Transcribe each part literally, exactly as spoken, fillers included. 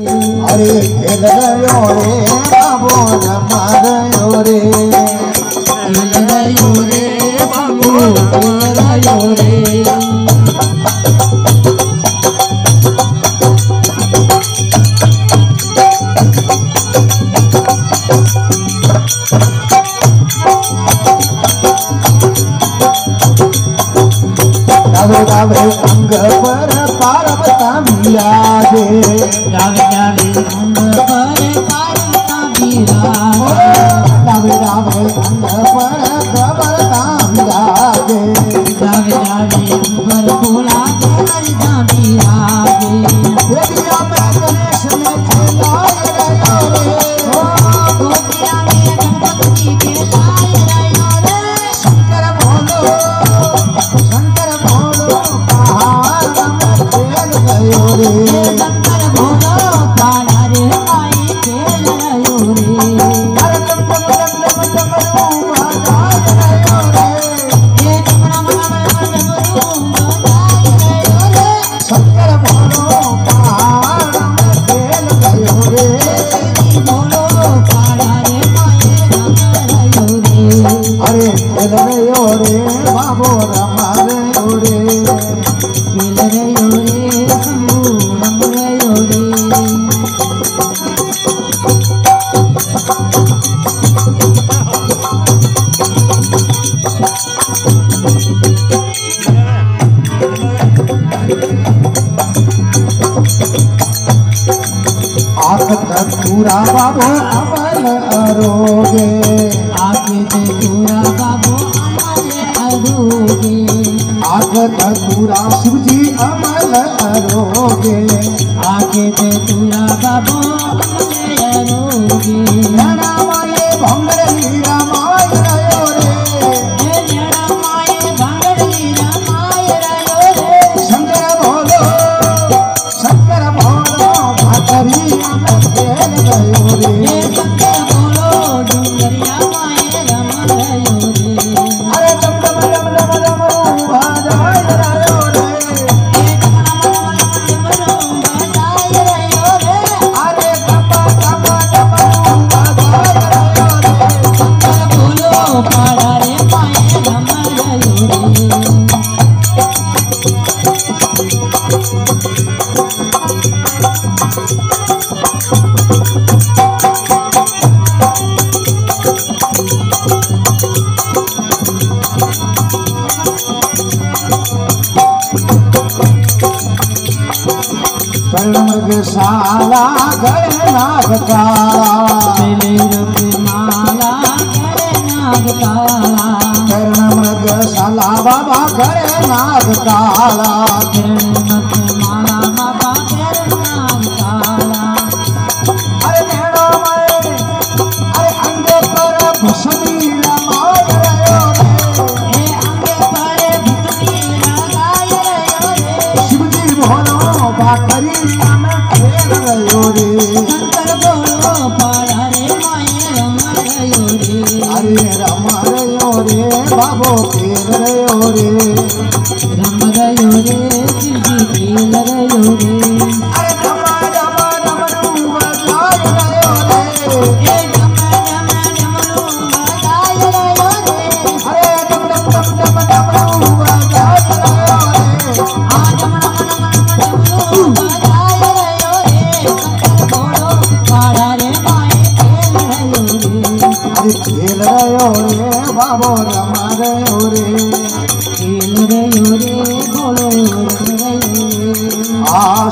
हरे खेल गयो रे बाबू नमा गयो रे खेल गयो रे बाबू नमा गयो रे। गावे अंग पर पार्वता विराजे गावे गावे अंग पर पार्वता विराजे गावे गावे अंग पर कमलता विराजे गावे गावे अंग पर भोला कमलता विराजे। गोपिया में गणेश ने खिलाए रया रे ओ गोपिया में गणपति खिलाए रया रे शंकर भोलो शंकर भोलो कान्हा रे आई खेल गयो रे हर कम कम कम कम तू भाग गयो रे ये कम कम कम कम तू भाग गयो रे शंकर भोलो कान्हा खेल गयो रे भोलो कान्हा रे आई गयो रे। अरे खेल गयो रे बाबू रमा गयो रे खेल गयो रे पूरा बाबू अमल अरोगे आके पूरा बाबू अमल अरोगे आके पूरा शिवजी अमल अरोगे आके पूरा बाबू अमल अरोगे नैना माये भंगर हीरा माय रयो रे नैना माये भंगर हीरा माय रयो रे शंकर भोलो शंकर भोलो भाकरी साला गढ़ नाग काला मेले रंग माला गढ़ नाग काला कर्ण मृग साला बाबा गढ़ नाग काला कर्ण मृग माला बाबा गढ़ नाग काला। अरे भेड़ो मारे अरे अंगे पर भसमी रमाय रयो रे ए अंगे पर भसमी रमाय रयो रे शिवजी भोलो भाकरी बाबो खेल गयो रे रम गयो रे शिवजी खेल गयो रे अरे रमा रमा रमा तू भाग गयो रे ए रमा रमा रमा तू भाग गयो रे अरे रम रम रम रम रम तू भाग गयो रे आ रम रम रम तू भाग गयो रे शंकर भोलो कान्हा रे माये खेल गयो रे अरे खेल गयो रे बाबो रमा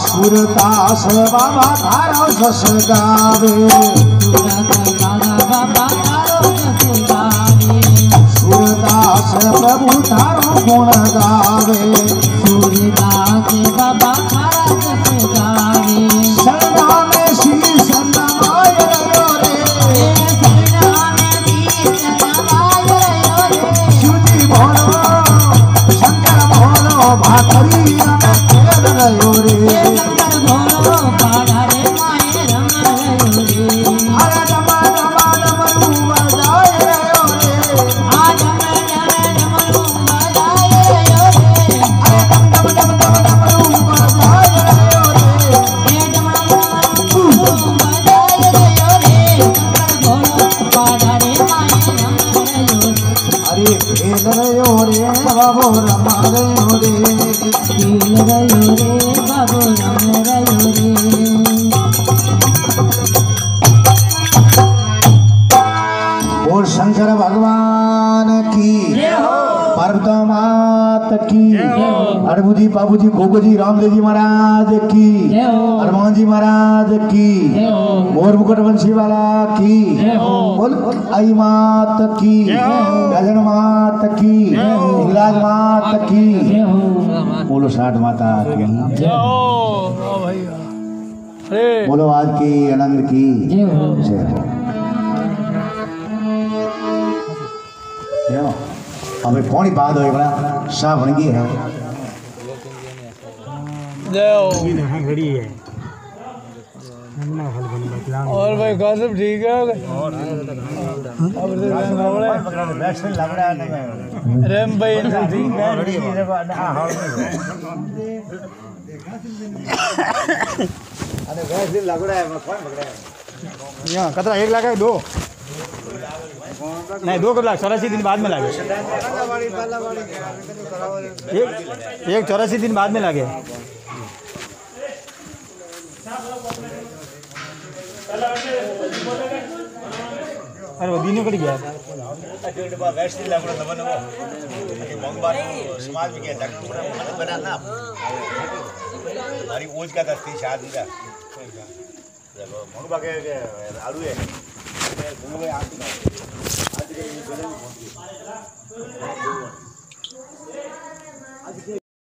सुरतास बाबा तारो जस गावे सुरतास प्रभु तारो गुण गावे सूरदास बाबा तारो जस गावे शरणा में शीश नमाय रयो रे शरणा में शीश नमाय रयो रे शिवजी भोलो शंकर भोलो भाकरी खेल रयो रे बाबो राम रे हरे खेल गयो रे बाबो राम रे हरे। और शंकर भगवान की पार्वती मात की, अरबूजी बाबूजी भोगोजी रामदेव जी महाराज की, हनुमान जी महाराज की, मोर मुकुट वंशी वाला की, बोल आई मात की, गजन मात की, इंगलाज मात की, बोलो साठ माता की, बोलो आज की आनंद की। हमें कौन बात हो सब भंगी है और भाई गजब ठीक है। यहाँ कतरा एक लाख है, दो नहीं दो लाख चौरासी दिन बाद में लागे, एक एक चौरासी दिन बाद में लागे। अरे वो दिनों कट गया समाज में बनाना हमारी ओज का शादी का आलू है आज के